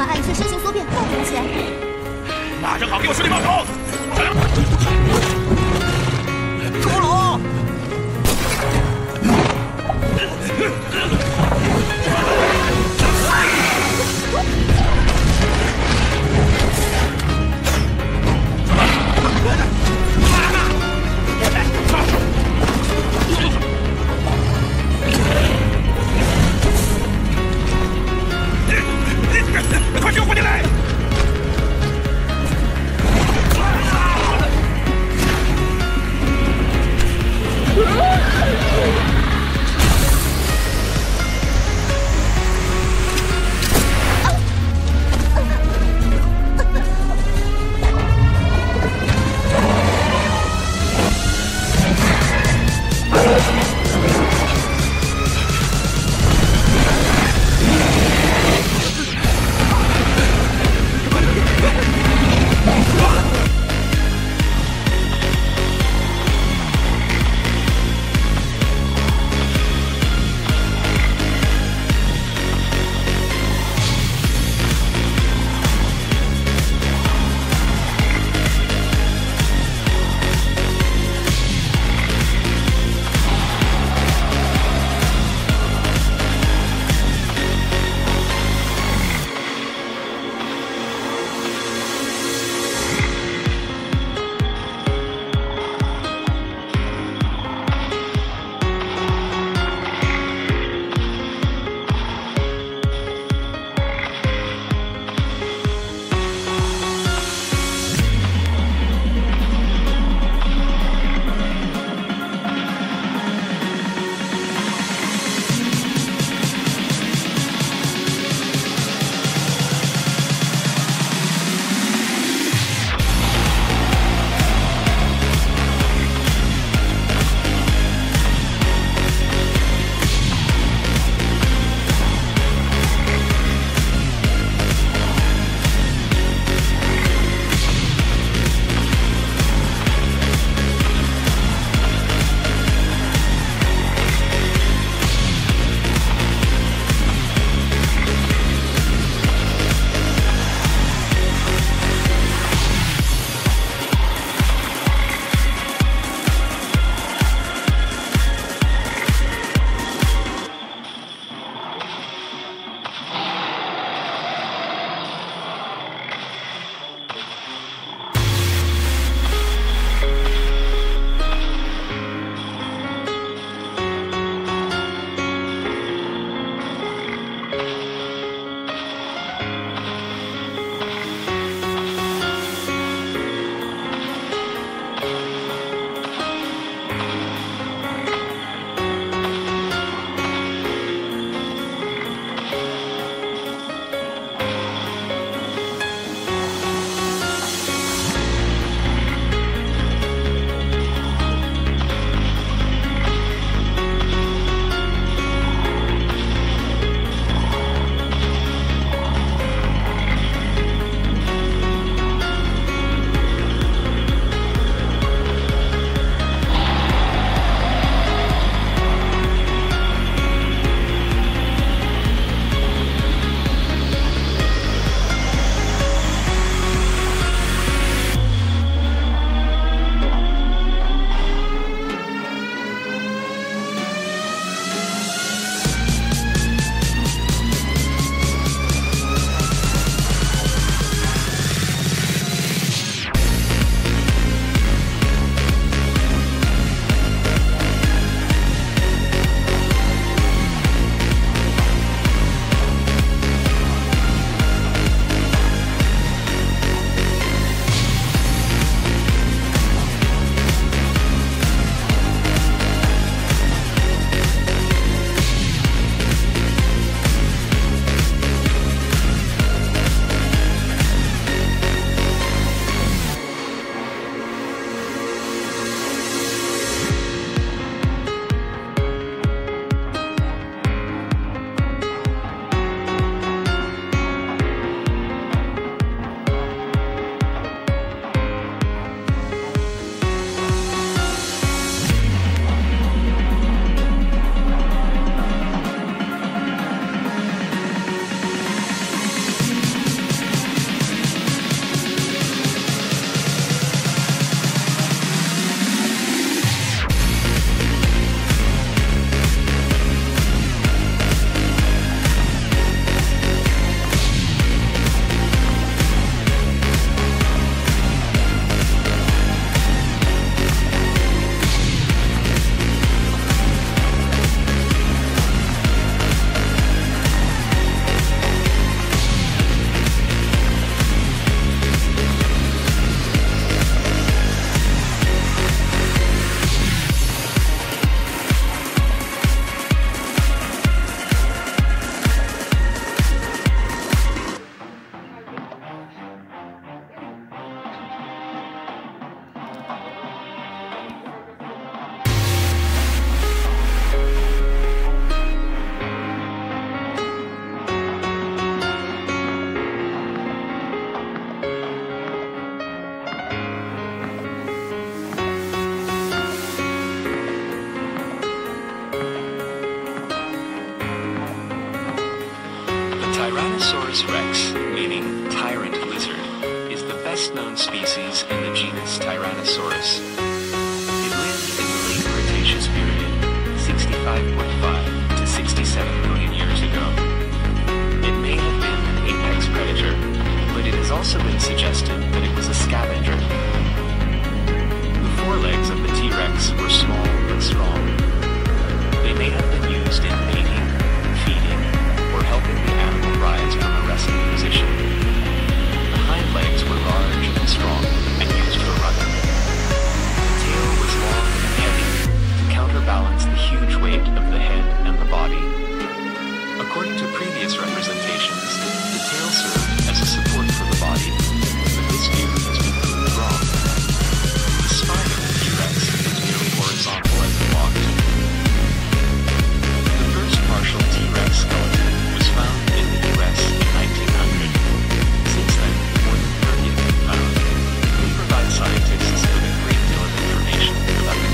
晚碍是身形缩变，再躲起来。马上跑，给我吃力报仇！骷髅！快救我进来！ Tyrannosaurus rex, meaning tyrant lizard, is the best known species in the genus Tyrannosaurus. It lived in the late Cretaceous period, 65.5 to 67 million years ago. It may have been an apex predator, but it has also been suggested that it was a scavenger. The forelegs of the T-Rex were small but strong. They may have been used in mating, feeding, or helping the animal rise from a resting position. The hind legs were large and strong, and used for running. The tail was long and heavy, to counterbalance the huge weight of the head and the body. According to previous representations, the tail served as a support for the body, but this view has been proved wrong. The spine of the T-Rex is nearly horizontal at the bottom. The first partial T-Rex skeleton was found in the U.S. in 1900. Since then, more than 30 have been found. They provide scientists with a great deal of information about the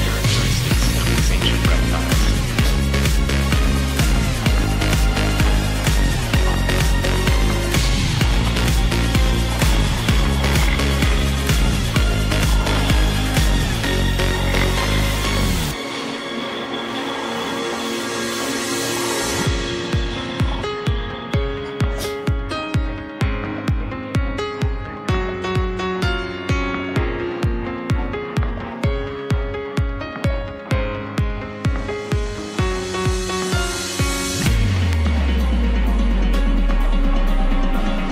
characteristics of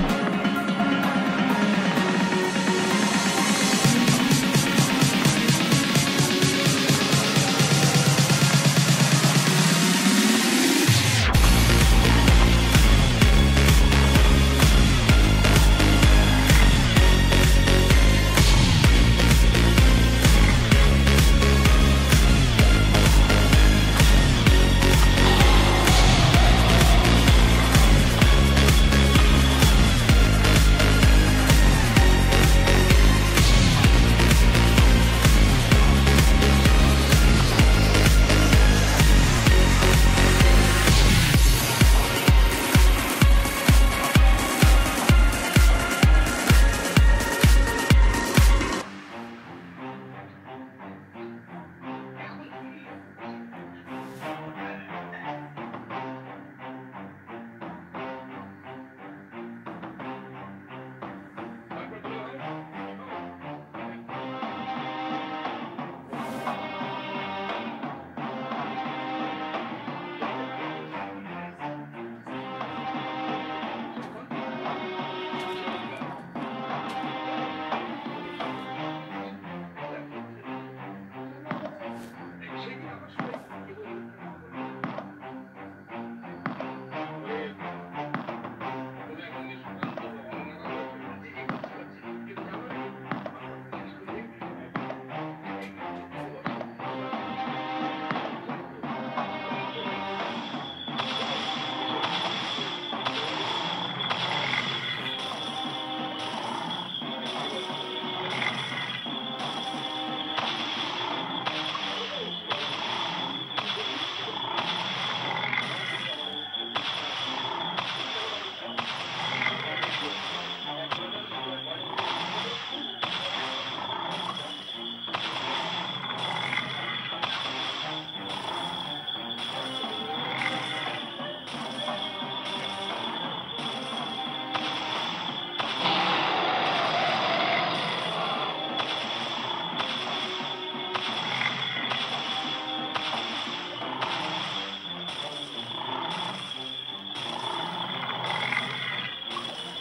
these ancient reptiles.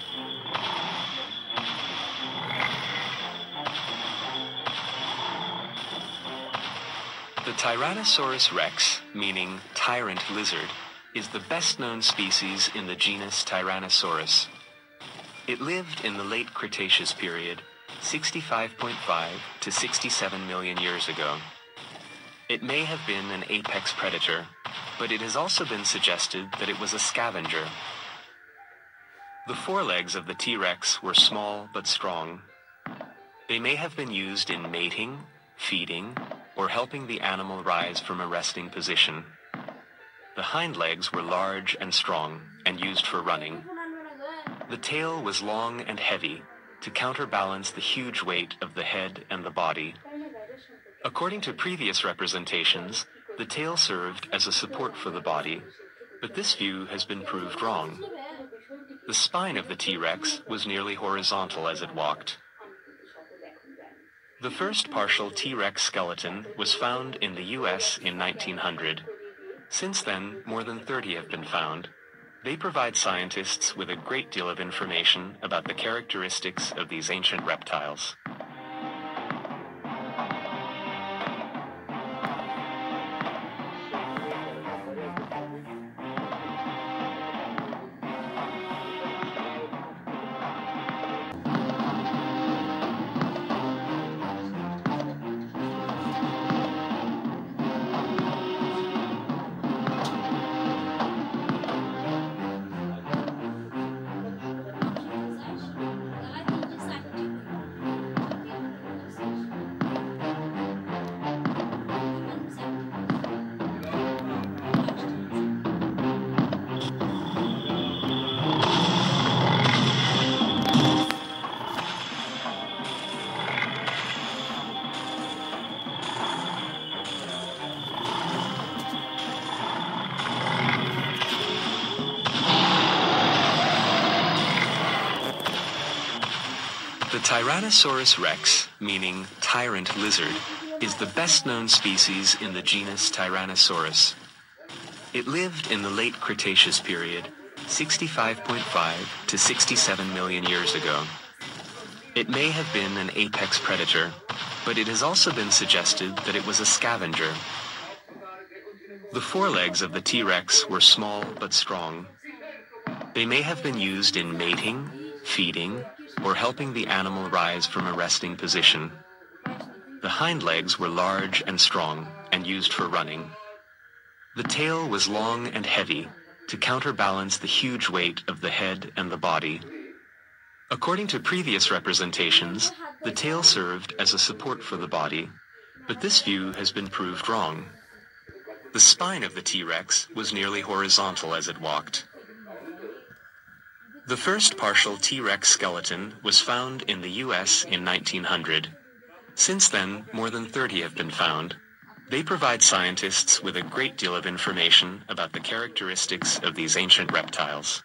The Tyrannosaurus rex, meaning tyrant lizard, is the best known species in the genus Tyrannosaurus. It lived in the late Cretaceous period, 65.5 to 67 million years ago. It may have been an apex predator, but it has also been suggested that it was a scavenger. The forelegs of the T-Rex were small but strong. They may have been used in mating, feeding, or helping the animal rise from a resting position. The hind legs were large and strong, and used for running. The tail was long and heavy, to counterbalance the huge weight of the head and the body. According to previous representations, the tail served as a support for the body, but this view has been proved wrong. The spine of the T-Rex was nearly horizontal as it walked. The first partial T-Rex skeleton was found in the U.S. in 1900. Since then, more than 30 have been found. They provide scientists with a great deal of information about the characteristics of these ancient reptiles. Tyrannosaurus rex, meaning tyrant lizard, is the best-known species in the genus Tyrannosaurus. It lived in the late Cretaceous period, 65.5 to 67 million years ago. It may have been an apex predator, but it has also been suggested that it was a scavenger. The forelegs of the T-Rex were small but strong. They may have been used in mating, feeding, or helping the animal rise from a resting position. The hind legs were large and strong and used for running. The tail was long and heavy to counterbalance the huge weight of the head and the body. According to previous representations, the tail served as a support for the body, but this view has been proved wrong. The spine of the T-Rex was nearly horizontal as it walked. The first partial T-Rex skeleton was found in the U.S. in 1900. Since then, more than 30 have been found. They provide scientists with a great deal of information about the characteristics of these ancient reptiles.